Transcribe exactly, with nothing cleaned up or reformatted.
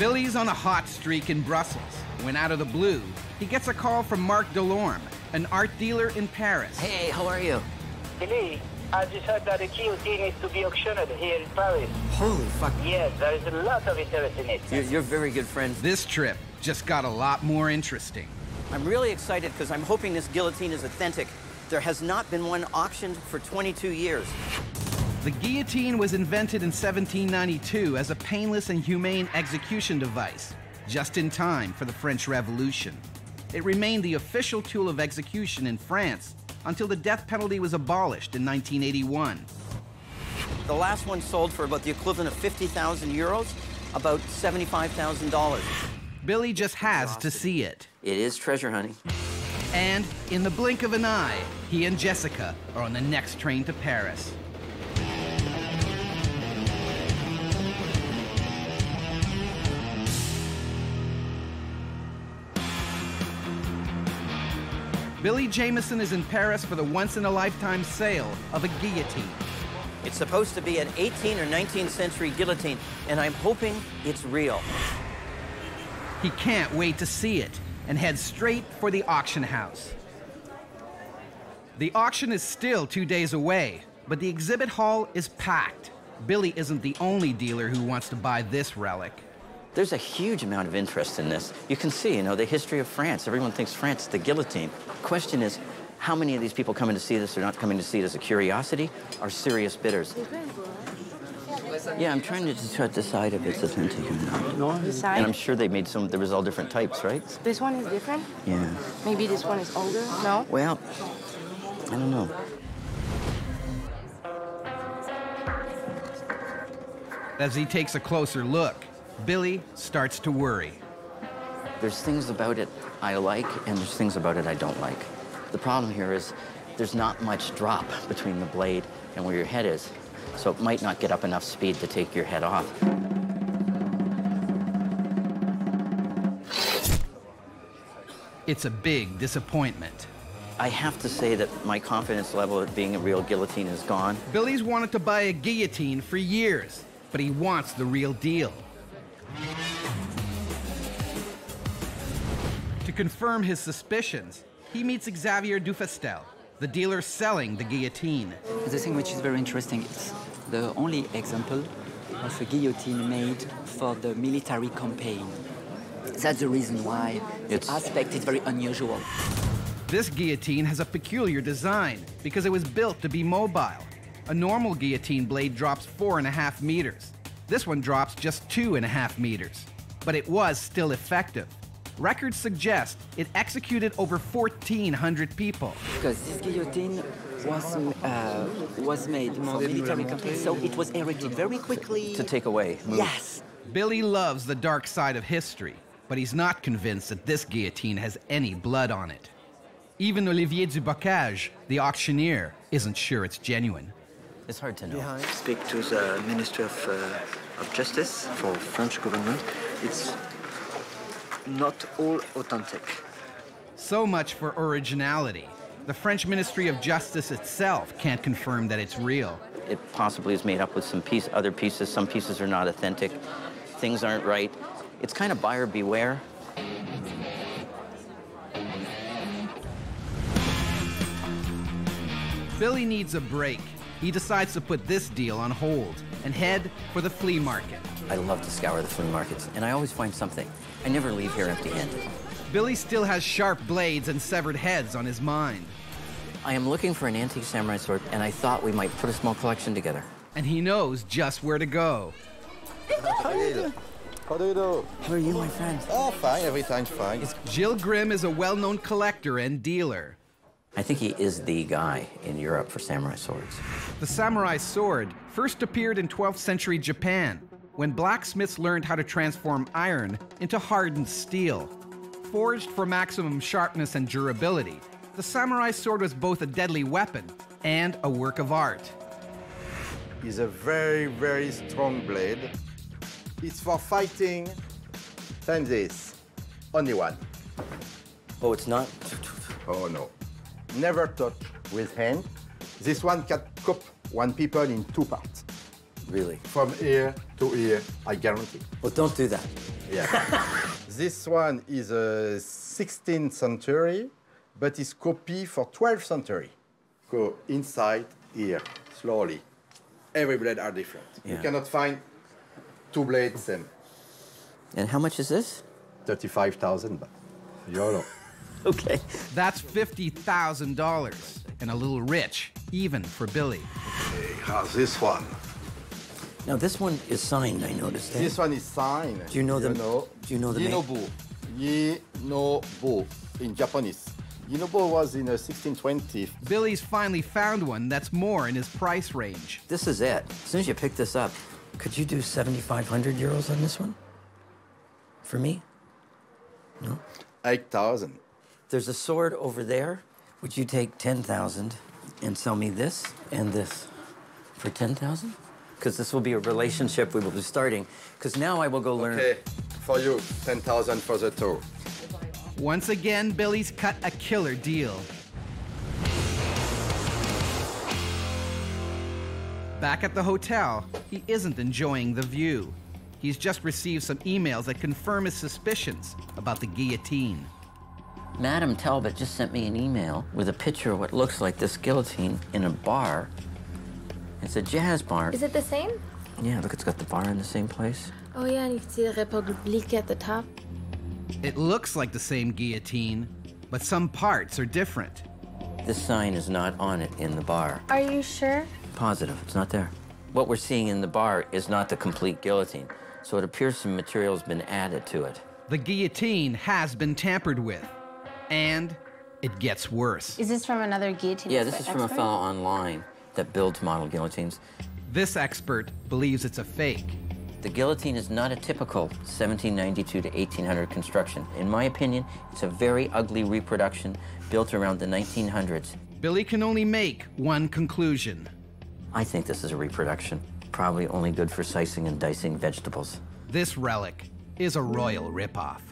Billy's on a hot streak in Brussels, when out of the blue, he gets a call from Marc Delorme, an art dealer in Paris. Hey, how are you? Billy, I just heard that the guillotine is to be auctioned here in Paris. Holy fuck. Yes, there is a lot of interest in it. You're, you're very good friends. This trip just got a lot more interesting. I'm really excited because I'm hoping this guillotine is authentic. There has not been one auctioned for twenty-two years. The guillotine was invented in seventeen ninety-two as a painless and humane execution device, just in time for the French Revolution. It remained the official tool of execution in France until the death penalty was abolished in nineteen eighty-one. The last one sold for about the equivalent of fifty thousand euros, about seventy-five thousand dollars. Billy just has to see it. It is treasure hunting. And in the blink of an eye, he and Jessica are on the next train to Paris. Billy Jamieson is in Paris for the once-in-a-lifetime sale of a guillotine. It's supposed to be an eighteenth or nineteenth century guillotine, and I'm hoping it's real. He can't wait to see it and heads straight for the auction house. The auction is still two days away, but the exhibit hall is packed. Billy isn't the only dealer who wants to buy this relic. There's a huge amount of interest in this. You can see, you know, the history of France. Everyone thinks France is the guillotine. The question is, how many of these people coming to see this are not coming to see it as a curiosity or serious bidders? Yeah, I'm trying to decide if it's authentic or not. Decide? And I'm sure they made some, there was all different types, right? This one is different? Yeah. Maybe this one is older, no? Well, I don't know. As he takes a closer look, Billy starts to worry. There's things about it I like, and there's things about it I don't like. The problem here is there's not much drop between the blade and where your head is, so it might not get up enough speed to take your head off. It's a big disappointment. I have to say that my confidence level at being a real guillotine is gone. Billy's wanted to buy a guillotine for years, but he wants the real deal. To confirm his suspicions, he meets Xavier Dufestel, the dealer selling the guillotine. The thing which is very interesting is the only example of a guillotine made for the military campaign. That's the reason why its aspect is very unusual. This guillotine has a peculiar design because it was built to be mobile. A normal guillotine blade drops four and a half meters. This one drops just two and a half meters, but it was still effective. Records suggest it executed over fourteen hundred people. Because this guillotine was, uh, was made for military campaigns, so it was erected very quickly. To take away. Move. Yes. Billy loves the dark side of history, but he's not convinced that this guillotine has any blood on it. Even Olivier Dubocage, the auctioneer, isn't sure it's genuine. It's hard to know. Yeah, I speak to the Minister of, uh, of Justice for French government. It's not all authentic. So much for originality. The French Ministry of Justice itself can't confirm that it's real. It possibly is made up with some piece, other pieces. Some pieces are not authentic. Things aren't right. It's kind of buyer beware. Billy needs a break. He decides to put this deal on hold and head for the flea market. I love to scour the flea markets, and I always find something. I never leave here empty-handed. Billy still has sharp blades and severed heads on his mind. I am looking for an antique samurai sword, and I thought we might put a small collection together. And he knows just where to go. How do you do? How do you do? How are you, my friend? Oh, fine. Everything's fine. Jill Grimm is a well-known collector and dealer. I think he is the guy in Europe for samurai swords. The samurai sword first appeared in twelfth century Japan, when blacksmiths learned how to transform iron into hardened steel. Forged for maximum sharpness and durability, the samurai sword was both a deadly weapon and a work of art. It's a very, very strong blade. It's for fighting. And this, only one. Oh, it's not? Oh, no. Never touch with hand. This one can cut one people in two parts. Really? From ear to ear, I guarantee. Well, don't do that. Yeah. This one is a sixteenth century, but it's copy for twelfth century. Go inside here, slowly. Every blade are different. Yeah. You cannot find two blades same. And how much is this? thirty-five thousand euro. Okay. That's fifty thousand dollars, and a little rich, even for Billy. Okay, how's this one? Now, this one is signed, I noticed. This one is signed. Do you know the... Do you know the Ginobu. Ginobu, in Japanese. Ginobu was in the sixteen twenties. Billy's finally found one that's more in his price range. This is it. As soon as you pick this up, could you do seventy-five hundred euros on this one? For me? No? eight thousand. There's a sword over there. Would you take ten thousand and sell me this and this for ten thousand? Because this will be a relationship we will be starting. Because now I will go learn. Okay, for you, ten thousand for the tour. Once again, Billy's cut a killer deal. Back at the hotel, he isn't enjoying the view. He's just received some emails that confirm his suspicions about the guillotine. Madame Talbot just sent me an email with a picture of what looks like this guillotine in a bar. It's a jazz bar. Is it the same? Yeah, look, it's got the bar in the same place. Oh, yeah, and you can see the Republique at the top. It looks like the same guillotine, but some parts are different. This sign is not on it in the bar. Are you sure? Positive, it's not there. What we're seeing in the bar is not the complete guillotine, so it appears some material's been added to it. The guillotine has been tampered with, and it gets worse. Is this from another guillotine? Yeah, this is from a fellow online that builds model guillotines. This expert believes it's a fake. The guillotine is not a typical seventeen ninety-two to eighteen hundred construction. In my opinion, it's a very ugly reproduction built around the nineteen hundreds. Billy can only make one conclusion. I think this is a reproduction, probably only good for slicing and dicing vegetables. This relic is a royal ripoff.